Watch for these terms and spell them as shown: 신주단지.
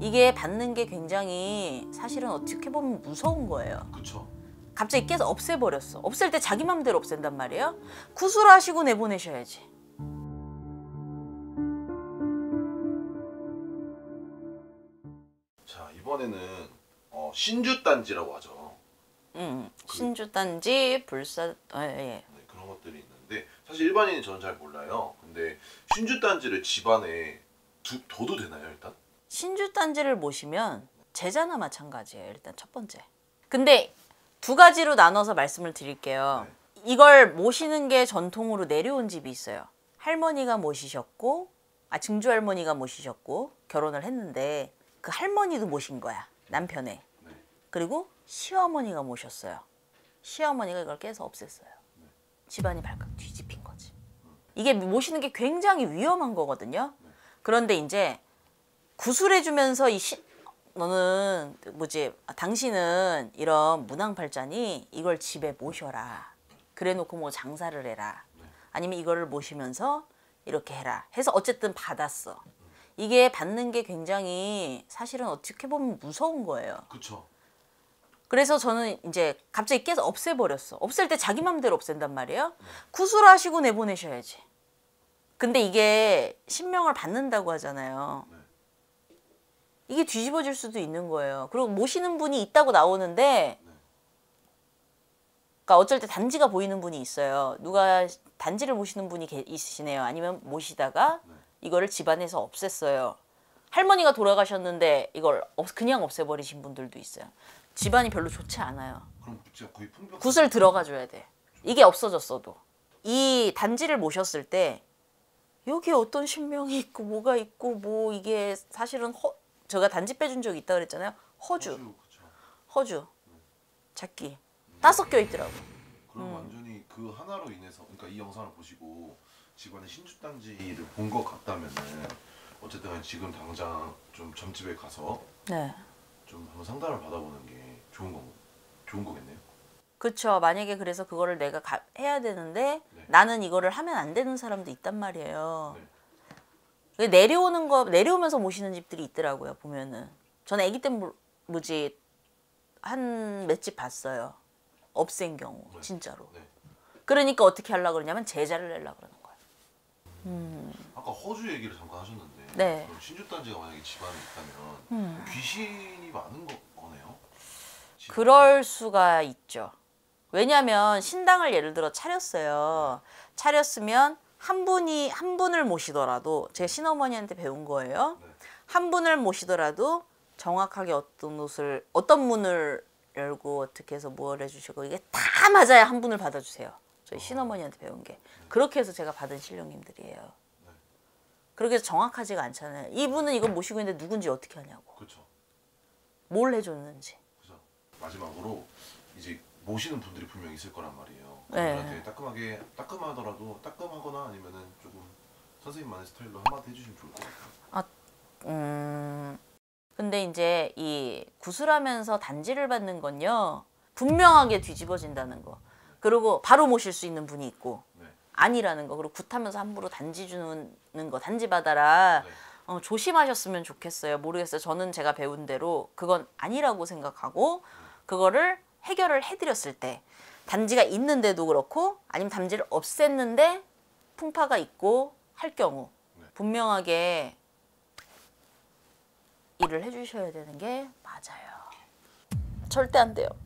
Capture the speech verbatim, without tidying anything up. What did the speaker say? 이게 받는 게 굉장히 사실은 어떻게 보면 무서운 거예요. 그렇죠. 갑자기 깨서 없애버렸어. 없앨 때 자기 맘대로 없앤단 말이에요. 구술하시고 내보내셔야지. 자, 이번에는 어, 신주단지라고 하죠. 음, 그, 신주단지, 불사... 아, 예. 네, 그런 것들이 있는데 사실 일반인은 저는 잘 몰라요. 근데 신주단지를 집안에 두, 둬도 되나요, 일단? 신주단지를 모시면 제자나 마찬가지예요, 일단 첫 번째. 근데 두 가지로 나눠서 말씀을 드릴게요. 네. 이걸 모시는 게 전통으로 내려온 집이 있어요. 할머니가 모시셨고, 아 증조 할머니가 모시셨고 결혼을 했는데 그 할머니도 모신 거야, 남편의. 네. 그리고 시어머니가 모셨어요. 시어머니가 이걸 깨서 없앴어요. 네. 집안이 발칵 뒤집힌 거지. 이게 모시는 게 굉장히 위험한 거거든요. 네. 그런데 이제 구술해주면서 이 시... 너는 뭐지 당신은 이런 문항팔자니 이걸 집에 모셔라. 그래놓고 뭐 장사를 해라. 아니면 이거를 모시면서 이렇게 해라. 해서 어쨌든 받았어. 이게 받는 게 굉장히 사실은 어떻게 보면 무서운 거예요. 그렇죠. 그래서 저는 이제 갑자기 깨서 없애버렸어. 없앨 때 자기 맘대로 없앤단 말이에요. 구술하시고 내보내셔야지. 근데 이게 신명을 받는다고 하잖아요. 이게 뒤집어질 수도 있는 거예요. 그리고 모시는 분이 있다고 나오는데, 네. 그러니까 어쩔 때 단지가 보이는 분이 있어요. 누가 단지를 모시는 분이 계, 있으시네요. 아니면 모시다가 네. 이거를 집안에서 없앴어요. 할머니가 돌아가셨는데 이걸 없, 그냥 없애버리신 분들도 있어요. 집안이 별로 좋지 않아요. 그럼 진짜 거의 풍벽... 굿을 들어가줘야 돼. 이게 없어졌어도. 이 단지를 모셨을 때 여기 어떤 신명이 있고 뭐가 있고 뭐 이게 사실은 허, 제가 단지 빼준 적이 있다고 그랬잖아요. 허주, 허주, 그쵸. 허주. 네. 작기 네. 다 섞여 있더라고. 그럼 음. 완전히 그 하나로 인해서, 그러니까 이 영상을 보시고 집안의 신주단지를 본 것 같다면은 어쨌든 지금 당장 좀 점집에 가서 네. 좀 한번 상담을 받아보는 게 좋은 거, 좋은 거겠네요. 그렇죠. 만약에 그래서 그거를 내가 가, 해야 되는데 네. 나는 이거를 하면 안 되는 사람도 있단 말이에요. 네. 내려오는 거 내려오면서 모시는 집들이 있더라고요. 보면은 저는 아기 때 뭐, 뭐지 한 몇 집 봤어요. 없앤 경우 네. 진짜로. 네. 그러니까 어떻게 하려고 그러냐면 제자를 내려고 그러는 거예요. 음. 아까 허주 얘기를 잠깐 하셨는데 네. 신주단지가 만약에 집안에 있다면 음. 귀신이 많은 거네요. 집안에. 그럴 수가 있죠. 왜냐하면 신당을 예를 들어 차렸어요. 네. 차렸으면 한 분이 한 분을 모시더라도 제가 신어머니한테 배운 거예요. 네. 한 분을 모시더라도 정확하게 어떤 옷을 어떤 문을 열고 어떻게 해서 뭘 해주시고 이게 다 맞아야 한 분을 받아주세요. 저희 어. 신어머니한테 배운 게 네. 그렇게 해서 제가 받은 신령님들이에요. 네. 그렇게 해서 정확하지가 않잖아요. 이분은 이걸 모시고 있는데 누군지 어떻게 하냐고. 그렇죠. 뭘 해줬는지. 그렇죠. 마지막으로 이제 모시는 분들이 분명히 있을 거란 말이에요. 네. 따끔하게 따끔하더라도 따끔하거나 아니면은 조금 선생님만의 스타일로 한마디 해주시면 좋을 것 같아요. 아, 음, 근데 이제 이 구술하면서 단지를 받는 건요 분명하게 뒤집어진다는 거. 그리고 바로 모실 수 있는 분이 있고 네. 아니라는 거. 그리고 굿하면서 함부로 단지 주는 거 단지 받아라. 네. 어, 조심하셨으면 좋겠어요. 모르겠어요. 저는 제가 배운 대로 그건 아니라고 생각하고 네. 그거를 해결을 해드렸을 때. 단지가 있는데도 그렇고 아니면 단지를 없앴는데 풍파가 있고 할 경우 네. 분명하게 일을 해주셔야 되는 게 맞아요. 절대 안 돼요.